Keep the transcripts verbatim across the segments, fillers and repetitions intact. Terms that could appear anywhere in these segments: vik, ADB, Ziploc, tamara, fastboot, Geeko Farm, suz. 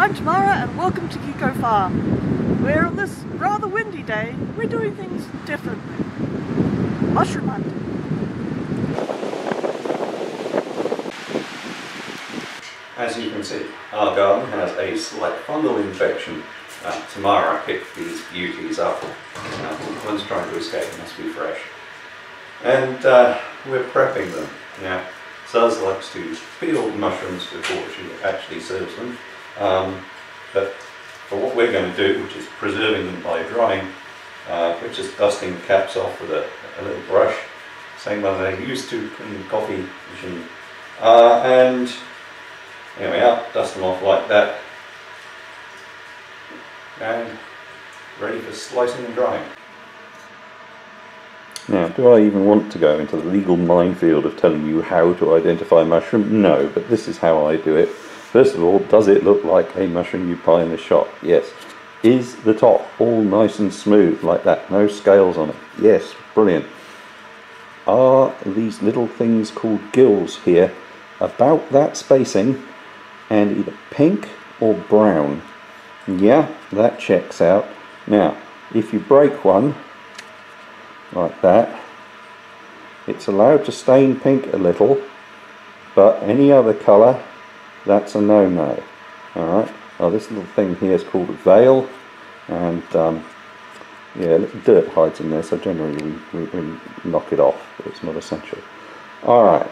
I'm Tamara and welcome to Geeko Farm, where on this rather windy day we're doing things differently. Mushroom hunting. As you can see, our garden has a slight fungal infection. Uh, Tamara picked these beauties up. Uh, one's trying to escape, must be fresh. And uh, we're prepping them. Now, Suz likes to peel mushrooms before she actually serves them. Um, but for what we're going to do, which is preserving them by drying, uh, we're just dusting the caps off with a, a little brush, same one that I used to in the coffee machine. Uh, and there we are, dust them off like that. And ready for slicing and drying. Now, do I even want to go into the legal minefield of telling you how to identify mushroom? No, but this is how I do it. First of all, does it look like a mushroom you buy in the shop? Yes. Is the top all nice and smooth like that? No scales on it? Yes, brilliant. Are these little things called gills here about that spacing and either pink or brown? Yeah, that checks out. Now, if you break one like that, it's allowed to stain pink a little, but any other colour, that's a no-no. Alright, now this little thing here is called a veil, and um, yeah, dirt hides in there, so generally we, we, we knock it off, but it's not essential. Alright,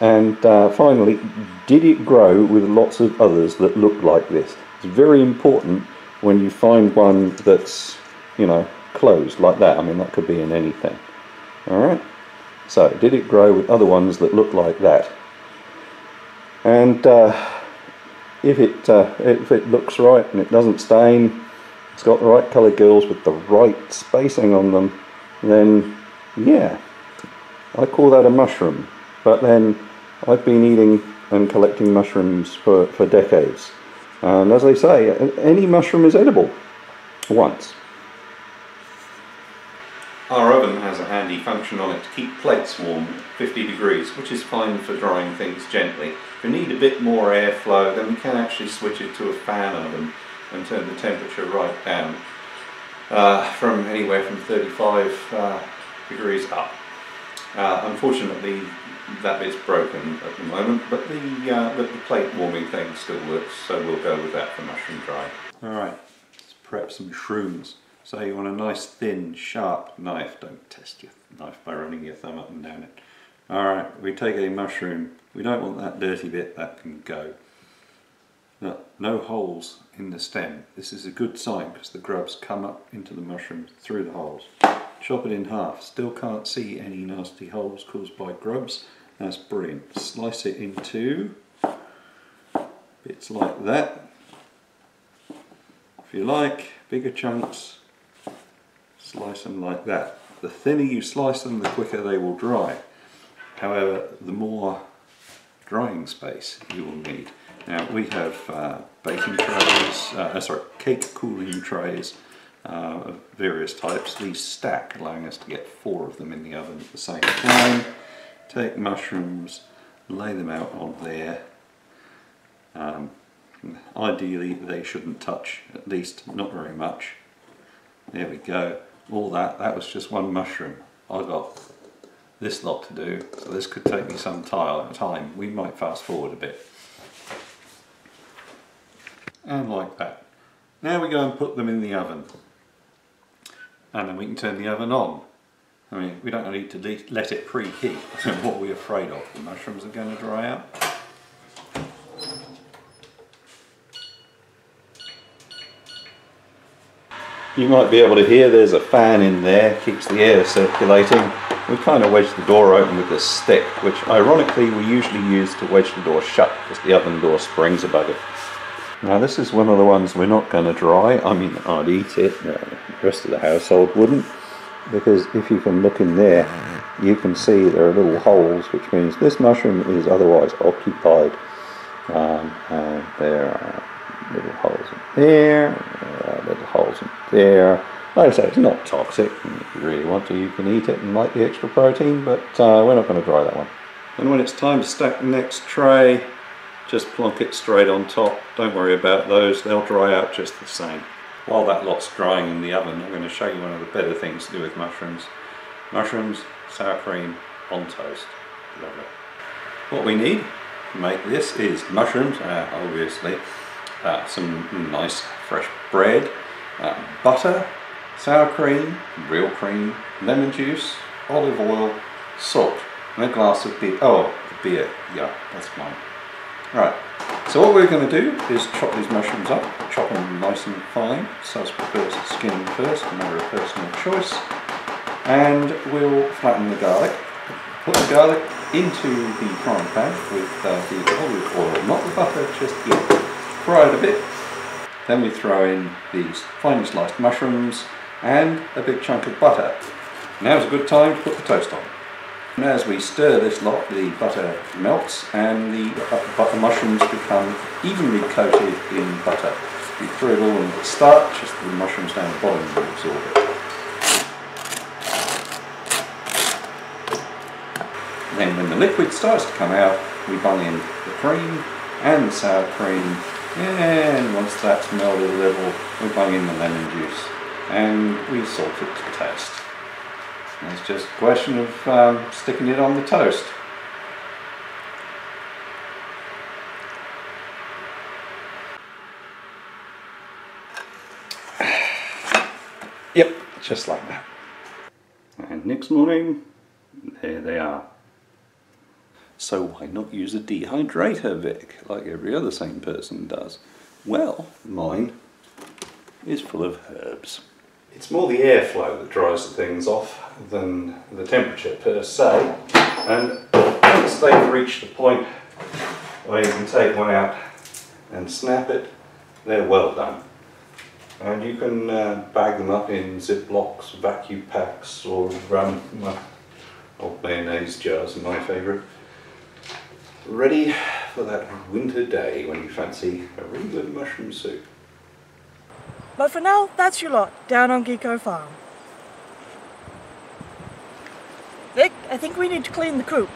and uh, finally, did it grow with lots of others that look like this? It's very important when you find one that's, you know, closed like that. I mean, that could be in anything. Alright, so did it grow with other ones that look like that? And uh, if it uh, if it looks right and it doesn't stain, it's got the right colour gills with the right spacing on them, then yeah, I call that a mushroom. But then I've been eating and collecting mushrooms for, for decades, and as they say, any mushroom is edible once. Our oven has a handy function on it to keep plates warm at fifty degrees, which is fine for drying things gently. If you need a bit more airflow, then we can actually switch it to a fan oven and turn the temperature right down uh, from anywhere from thirty-five uh, degrees up. Uh, unfortunately, that bit's broken at the moment, but the, uh, the plate warming thing still works, so we'll go with that for mushroom drying. Alright, let's prep some shrooms. So you want a nice thin sharp knife. Don't test your knife by running your thumb up and down it. Alright, we take a mushroom. We don't want that dirty bit, that can go. Look, no holes in the stem. This is a good sign because the grubs come up into the mushroom through the holes. Chop it in half. Still can't see any nasty holes caused by grubs. That's brilliant. Slice it into bits like that. If you like, bigger chunks. Slice them like that. The thinner you slice them, the quicker they will dry. However, the more drying space you will need. Now we have uh, baking trays, uh, sorry, cake cooling trays uh, of various types. These stack, allowing us to get four of them in the oven at the same time. Take mushrooms, lay them out on there. Um, ideally, they shouldn't touch, at least not very much. There we go. All that, that was just one mushroom. I've got this lot to do, so this could take me some time. We might fast forward a bit. And like that. Now we go and put them in the oven. And then we can turn the oven on. I mean, we don't need to let it preheat. What are we afraid of? The mushrooms are going to dry out. You might be able to hear there's a fan in there, keeps the air circulating. We kind of wedge the door open with this stick, which ironically we usually use to wedge the door shut because the oven door springs a bugger. Now this is one of the ones we're not going to dry. I mean, I'd eat it, no, the rest of the household wouldn't, because if you can look in there, you can see there are little holes, which means this mushroom is otherwise occupied. Um, and there are little holes in there, uh, little holes in there. Like I say, it's not toxic, and if you really want to, you can eat it and like the extra protein, but uh, we're not going to dry that one. And when it's time to stack the next tray, just plonk it straight on top. Don't worry about those, they'll dry out just the same. While that lot's drying in the oven, I'm going to show you one of the better things to do with mushrooms. Mushrooms, sour cream on toast. Lovely. What we need to make this is mushrooms, uh, obviously, uh, some nice fresh bread, uh, butter, sour cream, real cream, lemon juice, olive oil, salt, and a glass of beer. Oh, the beer, yeah, that's mine. Right, so what we're going to do is chop these mushrooms up, chop them nice and fine. So I'll prepare some skin first, another personal choice. And we'll flatten the garlic. Put the garlic into the frying pan with uh, the olive oil, not the butter, just yet. Fry it a bit. Then we throw in these finely sliced mushrooms and a big chunk of butter. Now's a good time to put the toast on. And as we stir this lot, the butter melts and the butter mushrooms become evenly coated in butter. We throw it all in at the start, just the mushrooms down the bottom will absorb it. Then when the liquid starts to come out, we bung in the cream and the sour cream, and once that's melted a little, we bung in the lemon juice and we salt it to taste. And it's just a question of um, sticking it on the toast. Yep, just like that. And next morning, there they are. So why not use a dehydrator, Vic, like every other sane person does? Well, mine is full of herbs. It's more the airflow that dries the things off than the temperature per se, and once they've reached the point where you can take one out and snap it, they're well done. And you can uh, bag them up in Ziplocs, vacuum packs, or um, old mayonnaise jars are my favourite. Ready for that winter day when you fancy a really good mushroom soup. But for now, that's your lot, down on Geeko Farm. Vic, I think we need to clean the coop.